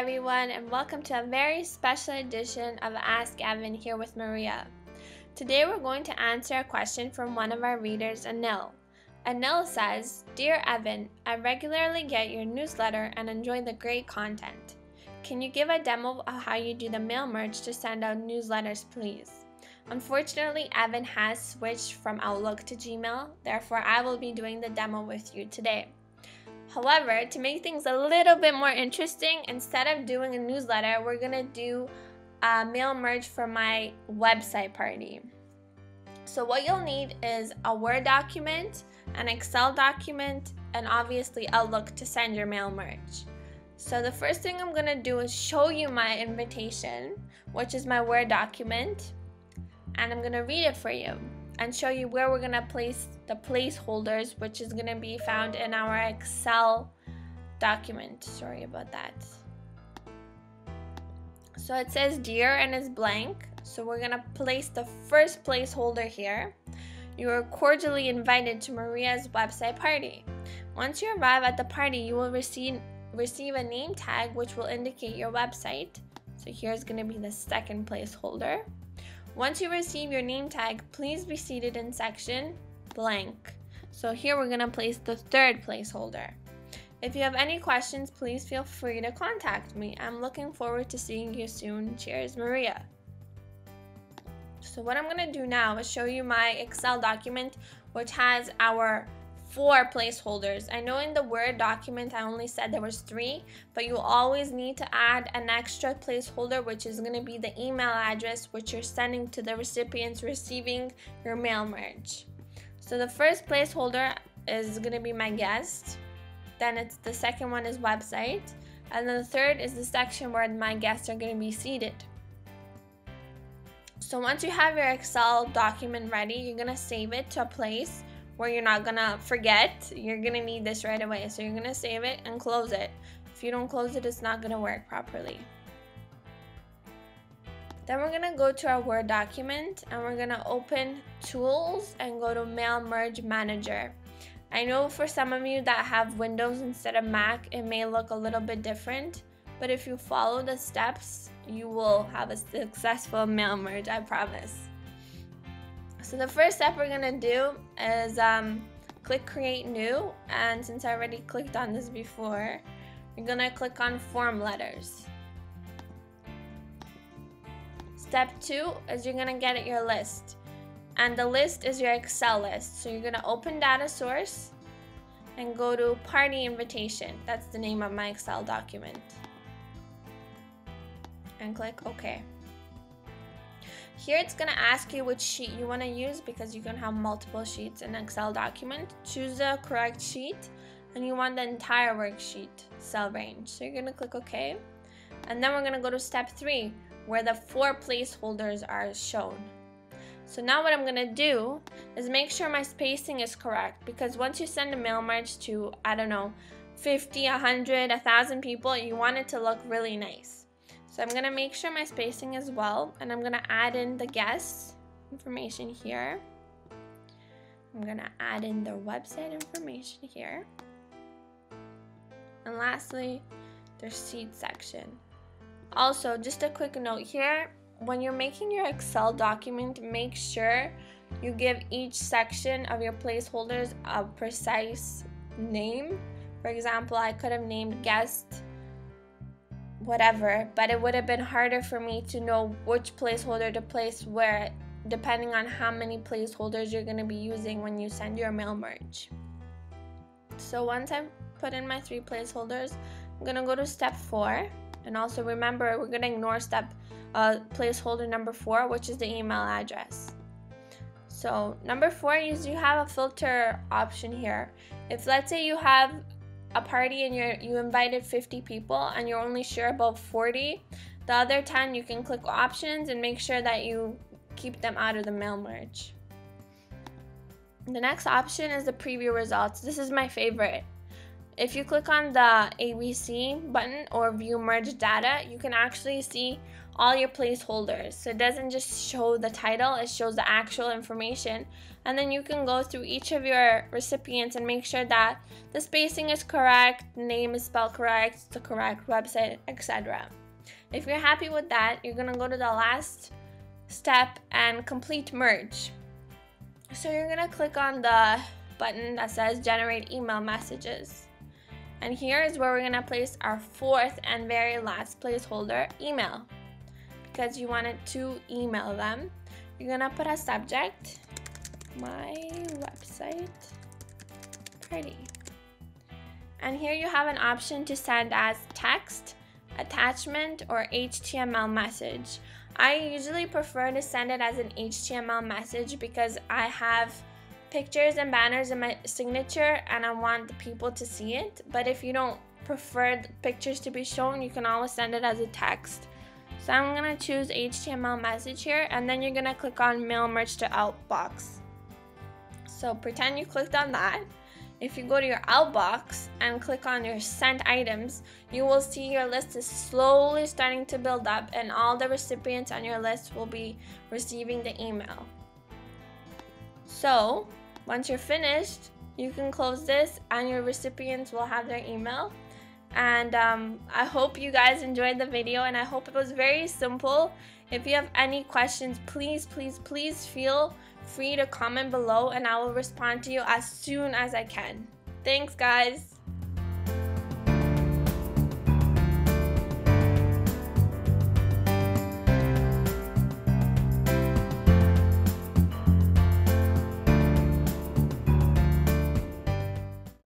everyone, and welcome to a very special edition of Ask Evan here with Maria. Today we're going to answer a question from one of our readers, Anil. Anil says, "Dear Evan, I regularly get your newsletter and enjoy the great content. Can you give a demo of how you do the mail merge to send out newsletters, please? Unfortunately, Evan has switched from Outlook to Gmail, therefore I will be doing the demo with you today. However, to make things a little bit more interesting, instead of doing a newsletter, we're going to do a mail merge for my website party. So what you'll need is a Word document, an Excel document, and obviously Outlook to send your mail merge. So the first thing I'm going to do is show you my invitation, which is my Word document, and I'm going to read it for you and show you where we're going to place the placeholders, which is going to be found in our Excel document. Sorry about that. So it says dear and it's blank. So we're going to place the first placeholder here. You are cordially invited to Maria's website party. Once you arrive at the party, you will receive a name tag which will indicate your website. So here's going to be the second placeholder. Once you receive your name tag, please be seated in section blank. So here we're going to place the third placeholder. If you have any questions, please feel free to contact me. I'm looking forward to seeing you soon. Cheers, Maria." So what I'm going to do now is show you my Excel document, which has our four placeholders. I know in the Word document I only said there was three, but you always need to add an extra placeholder, which is going to be the email address which you're sending to the recipients receiving your mail merge. So the first placeholder is going to be my guest, then it's the second one is website, and then the third is the section where my guests are going to be seated. So once you have your Excel document ready, you're going to save it to a place where you're not gonna forget. You're gonna need this right away. So you're gonna save it and close it. If you don't close it, it's not gonna work properly. Then we're gonna go to our Word document and we're gonna open Tools and go to Mail Merge Manager. I know for some of you that have Windows instead of Mac, it may look a little bit different, but if you follow the steps, you will have a successful mail merge, I promise. So the first step we're going to do is click Create New, and since I already clicked on this before, we're going to click on Form Letters. Step 2 is you're going to get your list, and the list is your Excel list. So you're going to open Data Source and go to Party Invitation. That's the name of my Excel document. And click OK. Here it's going to ask you which sheet you want to use because you can have multiple sheets in an Excel document. Choose the correct sheet, and you want the entire worksheet cell range. So you're going to click OK. And then we're going to go to step 3 where the four placeholders are shown. So now what I'm going to do is make sure my spacing is correct, because once you send a mail merge to, I don't know, 50, 100, 1,000 people, you want it to look really nice. So I'm going to make sure my spacing is well, and I'm going to add in the guest information here. I'm going to add in their website information here. And lastly, their seat section. Also, just a quick note here, when you're making your Excel document, make sure you give each section of your placeholders a precise name. For example, I could have named guest whatever, but it would have been harder for me to know which placeholder to place where, depending on how many placeholders you're going to be using when you send your mail merge. So once I've put in my three placeholders, I'm going to go to step 4, and also remember we're going to ignore placeholder number 4, which is the email address. So number 4 is you have a filter option here. If let's say you have a party and you invited 50 people and you're only sure about 40, the other 10 you can click options and make sure that you keep them out of the mail merge. The next option is the preview results. This is my favorite. If you click on the ABC button or view merge data, you can actually see all your placeholders. So it doesn't just show the title, it shows the actual information. And then you can go through each of your recipients and make sure that the spacing is correct, name is spelled correct, the correct website, etc. If you're happy with that, you're gonna go to the last step and complete merge. So you're gonna click on the button that says generate email messages. And here is where we're gonna place our fourth and very last placeholder, email. Because you wanted to email them, you're gonna put a subject, my website, pretty. And here you have an option to send as text, attachment, or HTML message. I usually prefer to send it as an HTML message because I have pictures and banners in my signature and I want the people to see it. But if you don't prefer the pictures to be shown, you can always send it as a text. So I'm gonna choose HTML message here, and then you're gonna click on Mail Merge to Outbox. So pretend you clicked on that. If you go to your outbox and click on your sent items, you will see your list is slowly starting to build up and all the recipients on your list will be receiving the email. So once you're finished, you can close this and your recipients will have their email. And I hope you guys enjoyed the video, and I hope it was very simple. If you have any questions, please feel free to comment below and I will respond to you as soon as I can. Thanks, guys.